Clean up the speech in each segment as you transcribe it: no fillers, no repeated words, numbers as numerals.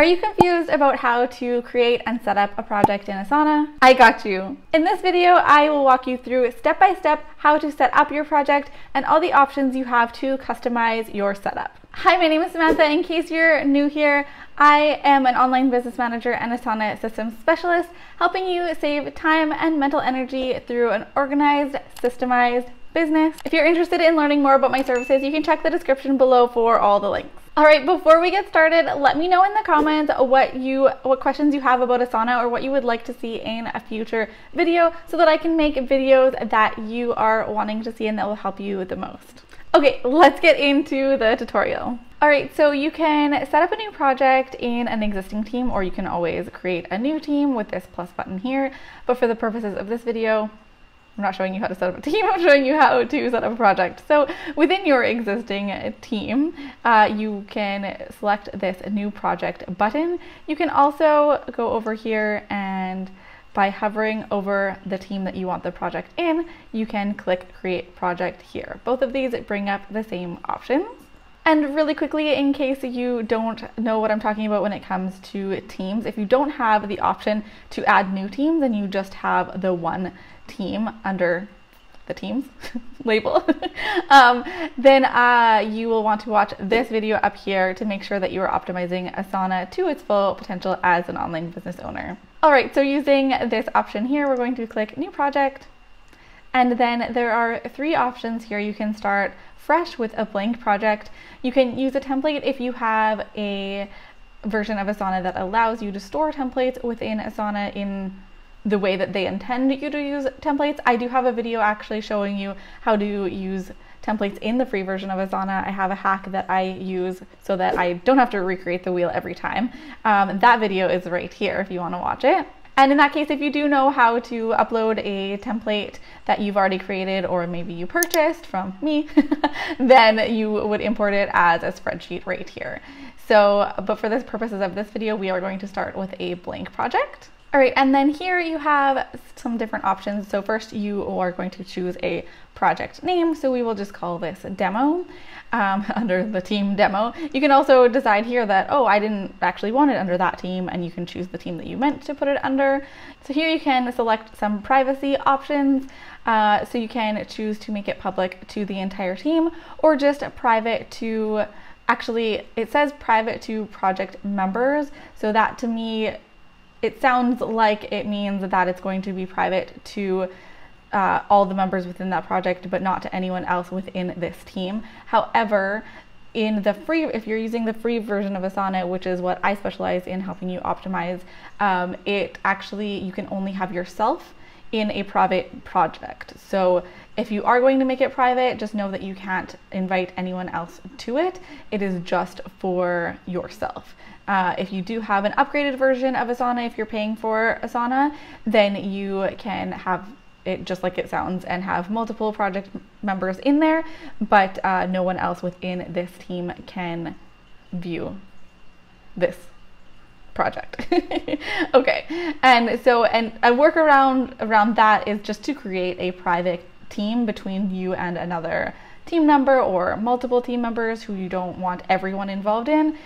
Are you confused about how to create and set up a project in Asana? I got you. In this video, I will walk you through step-by-step how to set up your project and all the options you have to customize your setup. Hi, my name is Samantha. In case you're new here, I am an online business manager and Asana systems specialist, helping you save time and mental energy through an organized, systemized business. If you're interested in learning more about my services, you can check the description below for all the links. All right, before we get started, let me know in the comments what questions you have about Asana or what you would like to see in a future video so that I can make videos that you are wanting to see and that will help you the most. Okay, let's get into the tutorial. All right, so you can set up a new project in an existing team, or you can always create a new team with this plus button here. But for the purposes of this video, I'm not showing you how to set up a team, I'm showing you how to set up a project. So within your existing team, you can select this new project button. You can also go over here and by hovering over the team that you want the project in, you can click create project here. Both of these bring up the same options. And really quickly, in case you don't know what I'm talking about when it comes to teams, if you don't have the option to add new teams and you just have the one team under the teams label, then you will want to watch this video up here to make sure that you are optimizing Asana to its full potential as an online business owner. All right, so using this option here, we're going to click new project. And then there are three options here. You can start fresh with a blank project. You can use a template if you have a version of Asana that allows you to store templates within Asana in the way that they intend you to use templates. I do have a video actually showing you how to use templates in the free version of Asana. I have a hack that I use so that I don't have to recreate the wheel every time. That video is right here if you want to watch it. And in that case, if you do know how to upload a template that you've already created or maybe you purchased from me, then you would import it as a spreadsheet right here. So, but for the purposes of this video, we are going to start with a blank project. All right, and then here you have some different options. So first you are going to choose a project name. So we will just call this demo under the team demo. You can also decide here that, oh, I didn't actually want it under that team, and you can choose the team that you meant to put it under. So here you can select some privacy options. So you can choose to make it public to the entire team or just private to, actually it says private to project members. So that to me, it sounds like it means that it's going to be private to all the members within that project, but not to anyone else within this team. However, in the free, if you're using the free version of Asana, which is what I specialize in helping you optimize, it actually, you can only have yourself in a private project. So if you are going to make it private, just know that you can't invite anyone else to it. It is just for yourself. If you do have an upgraded version of Asana, if you're paying for Asana, then you can have it just like it sounds and have multiple project members in there, but no one else within this team can view this project. Okay, and so a workaround around that is just to create a private team between you and another team member or multiple team members who you don't want everyone involved in,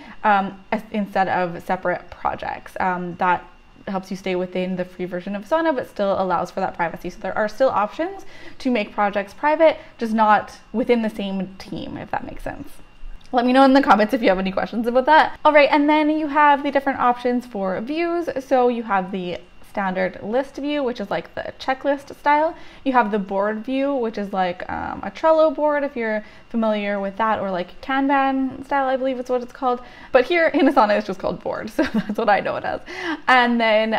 instead of separate projects. That helps you stay within the free version of Asana, but still allows for that privacy. So there are still options to make projects private, just not within the same team, if that makes sense. Let me know in the comments if you have any questions about that. All right, and then you have the different options for views. So you have the standard list view, which is like the checklist style. You have the board view, which is like a Trello board, if you're familiar with that, or like Kanban style, I believe is what it's called. But here in Asana, it's just called board, so that's what I know it as. And then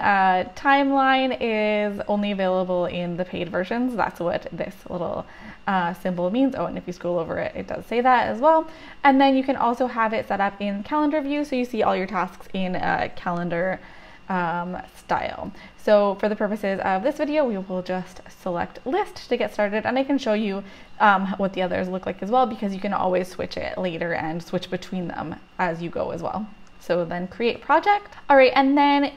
timeline is only available in the paid versions. That's what this little symbol means. Oh, and if you scroll over it, it does say that as well. And then you can also have it set up in calendar view, so you see all your tasks in a calendar style. So for the purposes of this video, we will just select list to get started, and I can show you what the others look like as well, because you can always switch it later and switch between them as you go as well. So then create project. All right, and then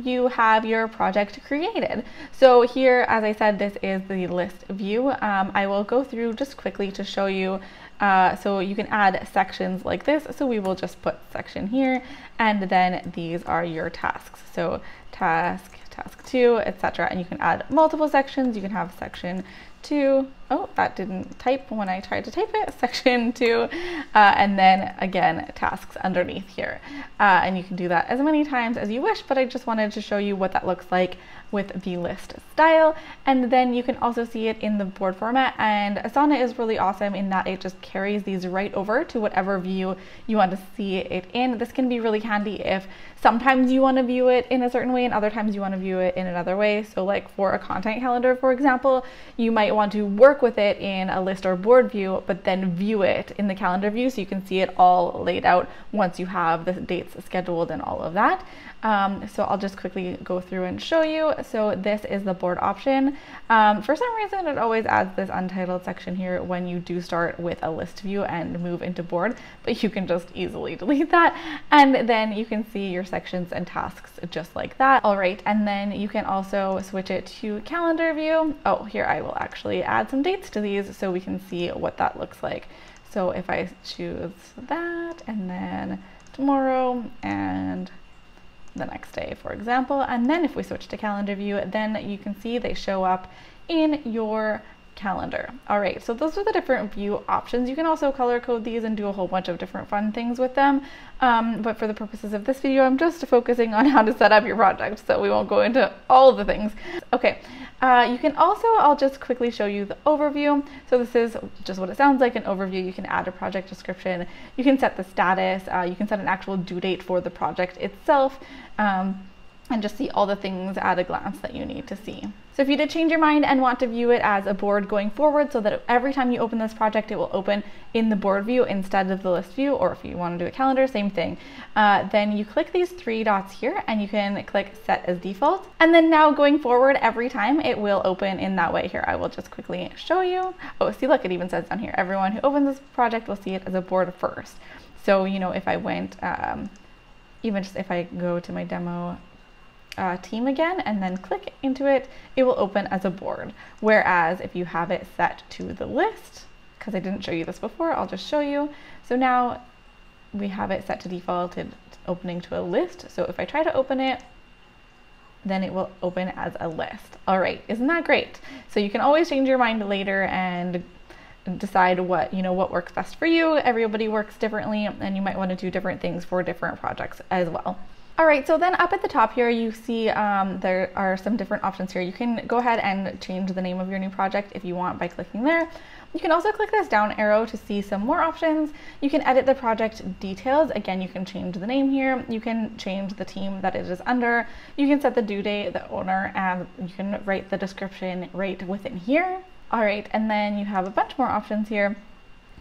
you have your project created. So here, as I said, this is the list view. I will go through just quickly to show you So you can add sections like this. So we will just put section here, and then these are your tasks. So task, task 2, etc. And you can add multiple sections. You can have section 2. Oh, that didn't type when I tried to type it. Section 2, and then again tasks underneath here. And you can do that as many times as you wish, but I just wanted to show you what that looks like with the list style. And then you can also see it in the board format, and Asana is really awesome in that it just carries these right over to whatever view you want to see it in. This can be really handy if sometimes you want to view it in a certain way and other times you want to view it in another way. So like for a content calendar, for example, you might want to work with it in a list or board view, but then view it in the calendar view so you can see it all laid out once you have the dates scheduled and all of that. So I'll just quickly go through and show you. So this is the board option. For some reason, it always adds this untitled section here when you do start with a list view and move into board, but you can just easily delete that. And then you can see your sections and tasks just like that. All right, and then you can also switch it to calendar view. Oh, here I will actually add some dates to these so we can see what that looks like. So if I choose that and then tomorrow and the next day, for example, and then if we switch to calendar view, then you can see they show up in your calendar. All right, so those are the different view options. You can also color code these and do a whole bunch of different fun things with them. But for the purposes of this video, I'm just focusing on how to set up your project, so we won't go into all the things. Okay, you can also, I'll just quickly show you the overview. So this is just what it sounds like, an overview. You can add a project description. You can set the status. You can set an actual due date for the project itself. And just see all the things at a glance that you need to see. So if you did change your mind and want to view it as a board going forward so that every time you open this project, it will open in the board view instead of the list view, or if you want to do a calendar, same thing, then you click these 3 dots here and you can click set as default. And then now going forward, every time it will open in that way. Here, I will just quickly show you. Oh, see, look, it even says down here, everyone who opens this project will see it as a board first. So, you know, if I went, even just if I go to my demo, team again and then click into it, it will open as a board. Whereas if you have it set to the list, because I didn't show you this before, I'll just show you. So now we have it set to defaulted opening to a list. So if I try to open it, then it will open as a list. All right, isn't that great? So you can always change your mind later and decide what, you know, what works best for you. Everybody works differently, and you might want to do different things for different projects as well. All right, so then up at the top here, you see there are some different options here. You can go ahead and change the name of your new project if you want by clicking there. You can also click this down arrow to see some more options. You can edit the project details. Again, you can change the name here. You can change the team that it is under. You can set the due date, the owner, and you can write the description right within here. All right, and then you have a bunch more options here.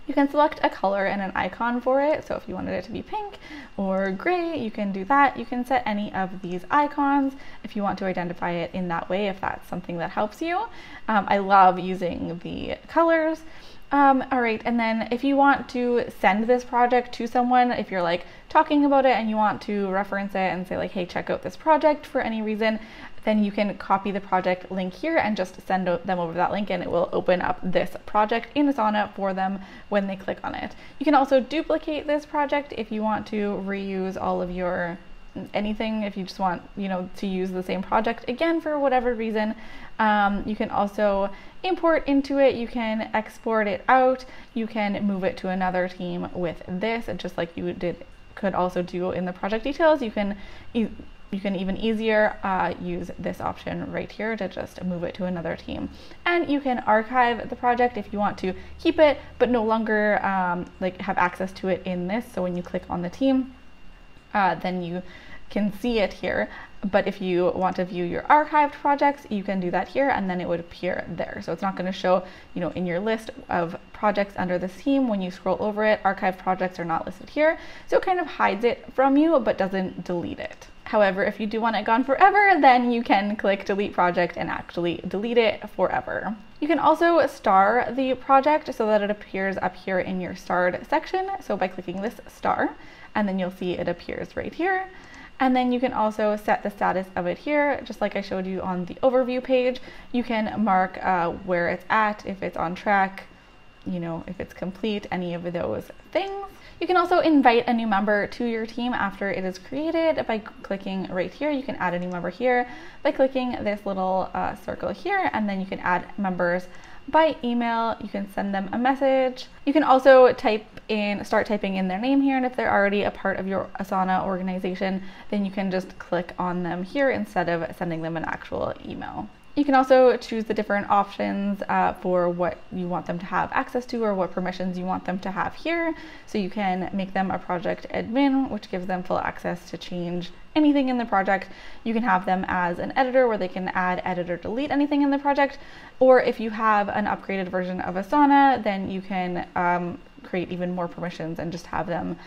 You can select a color and an icon for it. So if you wanted it to be pink or gray, you can do that. You can set any of these icons if you want to identify it in that way, if that's something that helps you. I love using the colors. All right, and then if you want to send this project to someone, if you're like talking about it and you want to reference it and say like, hey, check out this project for any reason, then you can copy the project link here and just send them over that link, and it will open up this project in Asana for them when they click on it. You can also duplicate this project if you want to reuse all of your anything, if you just want, you know, to use the same project again for whatever reason. You can also import into it, you can export it out, you can move it to another team with this, and just like you could also do in the project details, you can even easier use this option right here to just move it to another team. And you can archive the project if you want to keep it, but no longer like have access to it in this. So when you click on the team, then you can see it here. But if you want to view your archived projects, you can do that here, and then it would appear there. So it's not going to show, you know, in your list of projects under this theme. When you scroll over it, archived projects are not listed here. So it kind of hides it from you, but doesn't delete it. However, if you do want it gone forever, then you can click delete project and actually delete it forever. You can also star the project so that it appears up here in your starred section. So by clicking this star, and then you'll see it appears right here. And then you can also set the status of it here, just like I showed you on the overview page. You can mark where it's at, if it's on track, you know, if it's complete, any of those things. You can also invite a new member to your team after it is created by clicking right here. You can add a new member here by clicking this little circle here, and then you can add members by email. You can send them a message. You can also start typing in their name here, and if they're already a part of your Asana organization, then you can just click on them here instead of sending them an actual email. You can also choose the different options for what you want them to have access to or what permissions you want them to have here. So you can make them a project admin, which gives them full access to change anything in the project. You can have them as an editor where they can add, edit, or delete anything in the project. Or if you have an upgraded version of Asana, then you can create even more permissions and just have them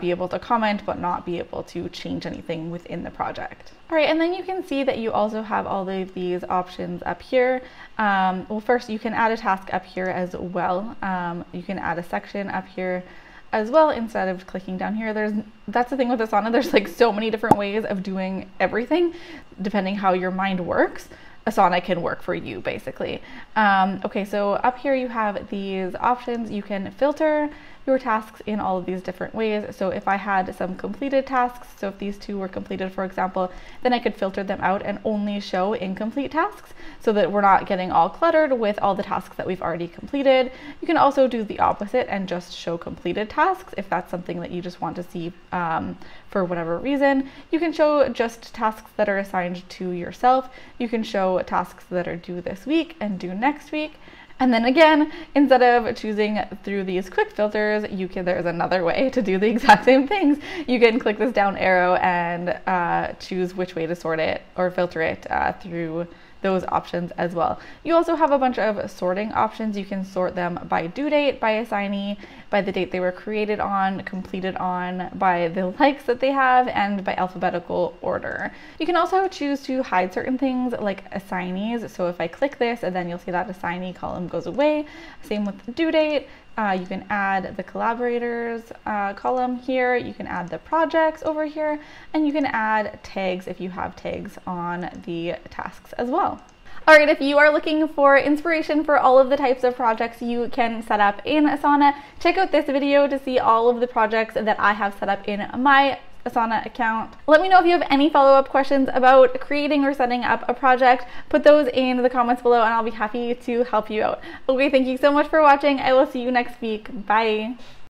be able to comment but not be able to change anything within the project. All right, and then you can see that you also have all of these options up here. Well, first you can add a task up here as well. You can add a section up here as well instead of clicking down here. That's the thing with Asana, there's like so many different ways of doing everything depending how your mind works. Asana can work for you basically. Okay, so up here you have these options. You can filter your tasks in all of these different ways. So if I had some completed tasks, so if these two were completed, for example, then I could filter them out and only show incomplete tasks so that we're not getting all cluttered with all the tasks that we've already completed. You can also do the opposite and just show completed tasks if that's something that you just want to see for whatever reason. You can show just tasks that are assigned to yourself. You can show tasks that are due this week and due next week. And then again, instead of choosing through these quick filters, there's another way to do the exact same things. You can click this down arrow and choose which way to sort it or filter it through those options as well. You also have a bunch of sorting options. You can sort them by due date, by assignee, by the date they were created on, completed on, by the likes that they have, and by alphabetical order. You can also choose to hide certain things like assignees. So if I click this, and then you'll see that assignee column goes away. Same with the due date. You can add the collaborators column here. You can add the projects over here, and you can add tags if you have tags on the tasks as well. All right, if you are looking for inspiration for all of the types of projects you can set up in Asana, check out this video to see all of the projects that I have set up in my Asana account. Let me know if you have any follow-up questions about creating or setting up a project. Put those in the comments below and I'll be happy to help you out. Okay, thank you so much for watching. I will see you next week. Bye.